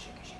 shake, shake.